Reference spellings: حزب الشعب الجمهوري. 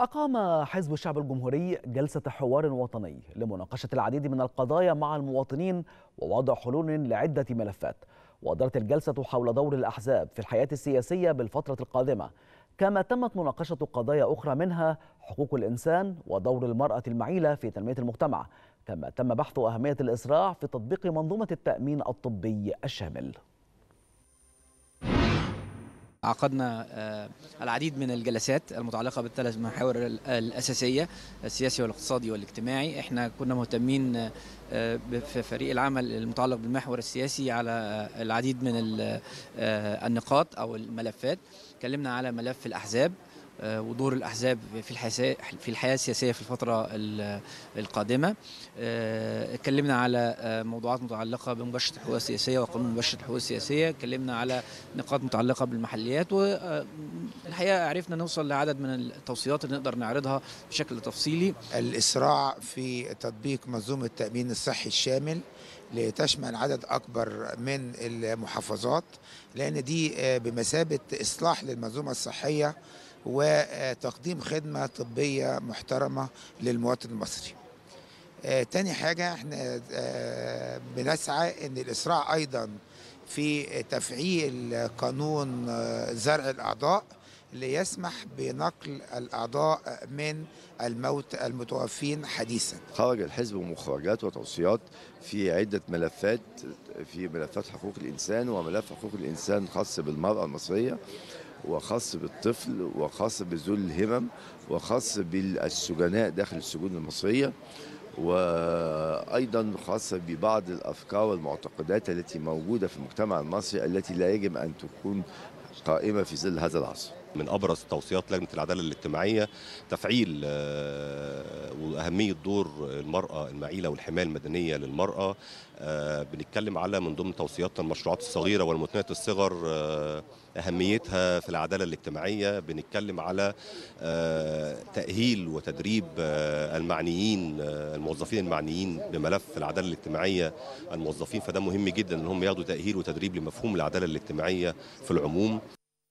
أقام حزب الشعب الجمهوري جلسة حوار وطني لمناقشة العديد من القضايا مع المواطنين ووضع حلول لعدة ملفات. ودارت الجلسة حول دور الأحزاب في الحياة السياسية بالفترة القادمة، كما تمت مناقشة قضايا أخرى منها حقوق الإنسان ودور المرأة المعيلة في تنمية المجتمع، كما تم بحث أهمية الإسراع في تطبيق منظومة التأمين الطبي الشامل. عقدنا العديد من الجلسات المتعلقة بالثلاث محاور الأساسية: السياسي والاقتصادي والاجتماعي. احنا كنا مهتمين في فريق العمل المتعلق بالمحور السياسي على العديد من النقاط أو الملفات. اتكلمنا على ملف الأحزاب ودور الأحزاب في الحياة السياسية في الفترة القادمة. اتكلمنا على موضوعات متعلقة بمباشرة الحقوق السياسية وقانون مباشرة الحقوق السياسية، اتكلمنا على نقاط متعلقة بالمحليات، والحقيقة عرفنا نوصل لعدد من التوصيات اللي نقدر نعرضها بشكل تفصيلي. الإسراع في تطبيق منظومة التأمين الصحي الشامل لتشمل عدد أكبر من المحافظات، لأن دي بمثابة إصلاح للمنظومة الصحية وتقديم خدمة طبية محترمة للمواطن المصري. تاني حاجة، احنا بنسعى ان الإسراع ايضا في تفعيل قانون زرع الأعضاء ليسمح بنقل الأعضاء من الموت المتوفين حديثا. خرج الحزب مخرجات وتوصيات في عدة ملفات، في ملفات حقوق الإنسان، وملف حقوق الإنسان خاص بالمرأة المصرية وخاص بالطفل وخاص بذوي الهمم وخاص بالسجناء داخل السجون المصرية، وأيضا خاص ببعض الأفكار والمعتقدات التي موجودة في المجتمع المصري التي لا يجب أن تكون قائمة في ظل هذا العصر. من أبرز توصيات لجنة العدالة الاجتماعية تفعيل وأهمية دور المرأة المعيلة والحماية المدنية للمرأة. بنتكلم على من ضمن توصياتنا المشروعات الصغيرة والمتناهية الصغر، أهميتها في العدالة الاجتماعية. بنتكلم على تأهيل وتدريب المعنيين، الموظفين المعنيين بملف العدالة الاجتماعية. الموظفين فده مهم جدا أنهم ياخدوا تأهيل وتدريب لمفهوم العدالة الاجتماعية في العموم.